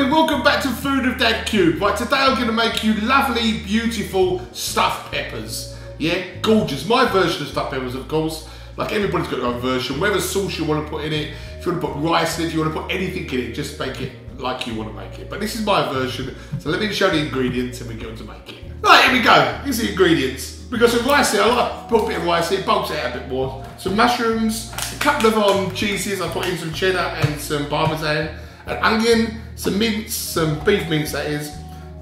everybody, welcome back to Food of Dad Cube. Right, today I'm going to make you lovely, beautiful stuffed peppers. Yeah, gorgeous. My version of stuffed peppers, of course. Like, everybody's got their own version. Whatever sauce you want to put in it, if you want to put rice in it, if you want to put anything in it, just make it like you want to make it. But this is my version, so let me show you the ingredients and we go to make it. Right, here we go. Here's the ingredients. We've got some rice here. I like to put a bit of rice here, bulks it out a bit more. Some mushrooms, a couple of cheeses. I put in some cheddar and some Parmesan. An onion, some mince, some beef mince that is,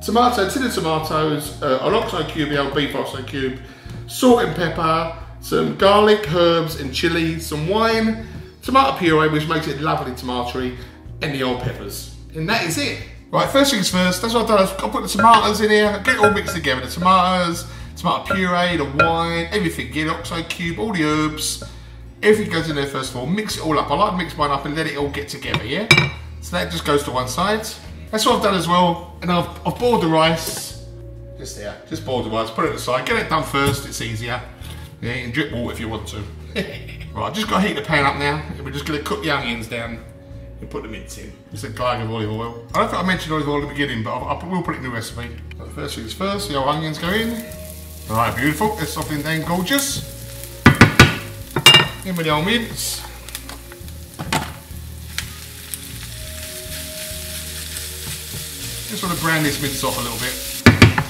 tomato, tin of tomatoes, an oxo cube, the old beef oxo cube, salt and pepper, some garlic, herbs and chilli, some wine, tomato puree which makes it lovely tomatoey, and the old peppers. And that is it. Right, first things first, that's what I've done, I've put the tomatoes in here, get it all mixed together, the tomatoes, tomato puree, the wine, everything, the oxo cube, all the herbs, everything goes in there first of all, mix it all up. I like to mix mine up and let it all get together, yeah? So that just goes to one side. That's what I've done as well. And I've boiled the rice. Just there, just boiled the rice, put it aside. Get it done first, it's easier. Yeah, you can drip water if you want to. Right, just gotta heat the pan up now. And we're just gonna cook the onions down and put the mince in. It's a glag of olive oil. I don't think I mentioned olive oil at the beginning, but I will put it in the recipe. So first things first, the old onions go in. All right, beautiful, it's something damn gorgeous. In with the old mince. Just want to brown this mince off a little bit.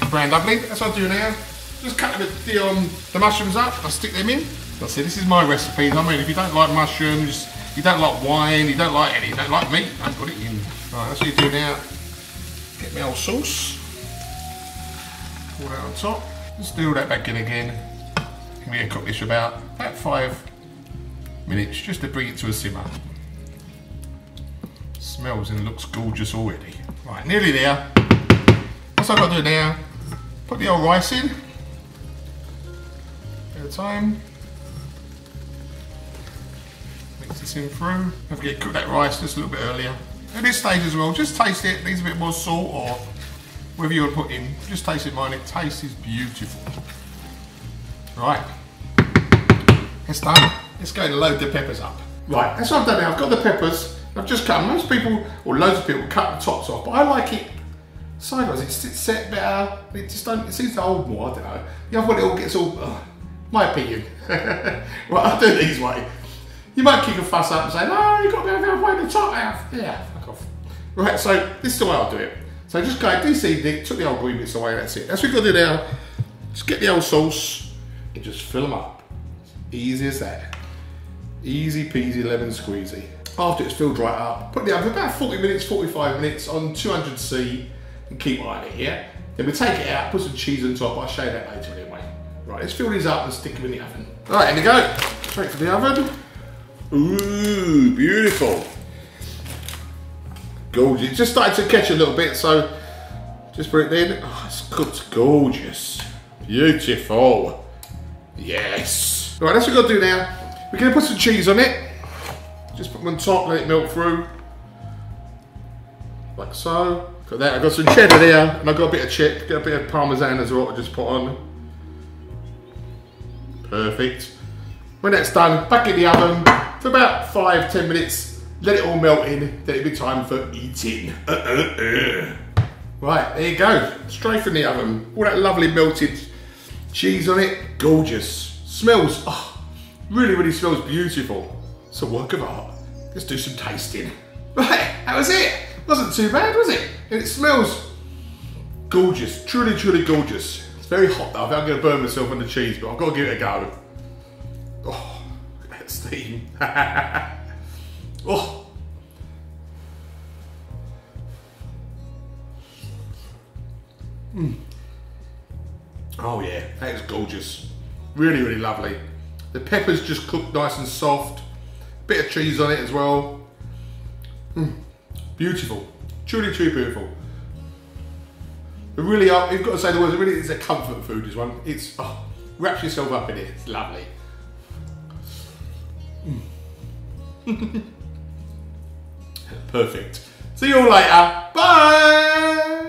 Brown lovely, that's what I do now. Just cut the mushrooms up, I stick them in. That's it, this is my recipe. I mean, if you don't like mushrooms, you don't like wine, you don't like any, you don't like meat, don't put it in. Right, that's what you do now. Get my old sauce. Pour that on top. Just do all that back in again. I'm going to cook this for about 5 minutes, just to bring it to a simmer. Smells and looks gorgeous already. Right, nearly there. That's what I've got to do now. Put the old rice in. At a time. Mix this in through. Don't forget to cook that rice just a little bit earlier. At this stage as well, just taste it. It needs a bit more salt or whatever you want to put in. Just taste it, mine. It tastes beautiful. Right. That's done. Let's go and load the peppers up. Right, that's what I've done now. I've got the peppers. I've just cut, most people, or loads of people, cut the tops off, but I like it sideways, it sits set better, it just don't, it seems to hold more, I don't know. The other one, it all gets all, my opinion. Right, I'll do it these way. You might kick a fuss up and say, no, you've got to go halfway the top out. Yeah, fuck off. Right, so this is the way I'll do it. So just go, DC Nick, took the old green bits away, that's it. That's what we've got to do now. Just get the old sauce and just fill them up. Easy as that. Easy peasy lemon squeezy. After it's filled right up, put it down for about 40 minutes, 45 minutes on 200C and keep eyeing it, yeah? Then we take it out, put some cheese on top, I'll show you that later anyway. Right, let's fill these up and stick them in the oven. All right, here we go. Straight to the oven. Ooh, beautiful. Gorgeous, just started to catch a little bit, so just put it in. Oh, it's cooked gorgeous. Beautiful. Yes. All right, that's what we've got to do now. We're gonna put some cheese on it. Just put them on top, let it melt through. Like so. Got that, I've got some cheddar there, and I've got a bit of chip, got a bit of Parmesan as well to just put on. Perfect. When that's done, back in the oven for about 5–10 minutes, let it all melt in, then it'll be time for eating. Right, there you go, straight from the oven. All that lovely melted cheese on it, gorgeous. Smells, oh, really, really smells beautiful. It's a work of art. Let's do some tasting. Right, that was it. Wasn't too bad, was it? And it smells gorgeous, truly, truly gorgeous. It's very hot though. I think I'm gonna burn myself on the cheese, but I've got to give it a go. Oh, look at that steam. Oh. Mm. Oh yeah, that is gorgeous. Really, really lovely. The peppers just cooked nice and soft. Bit of cheese on it as well. Mm, beautiful, truly, truly beautiful. They really are, you've got to say the words, it really is a comfort food, this one. It's, oh, wraps yourself up in it, it's lovely. Mm. Perfect. See you all later, bye!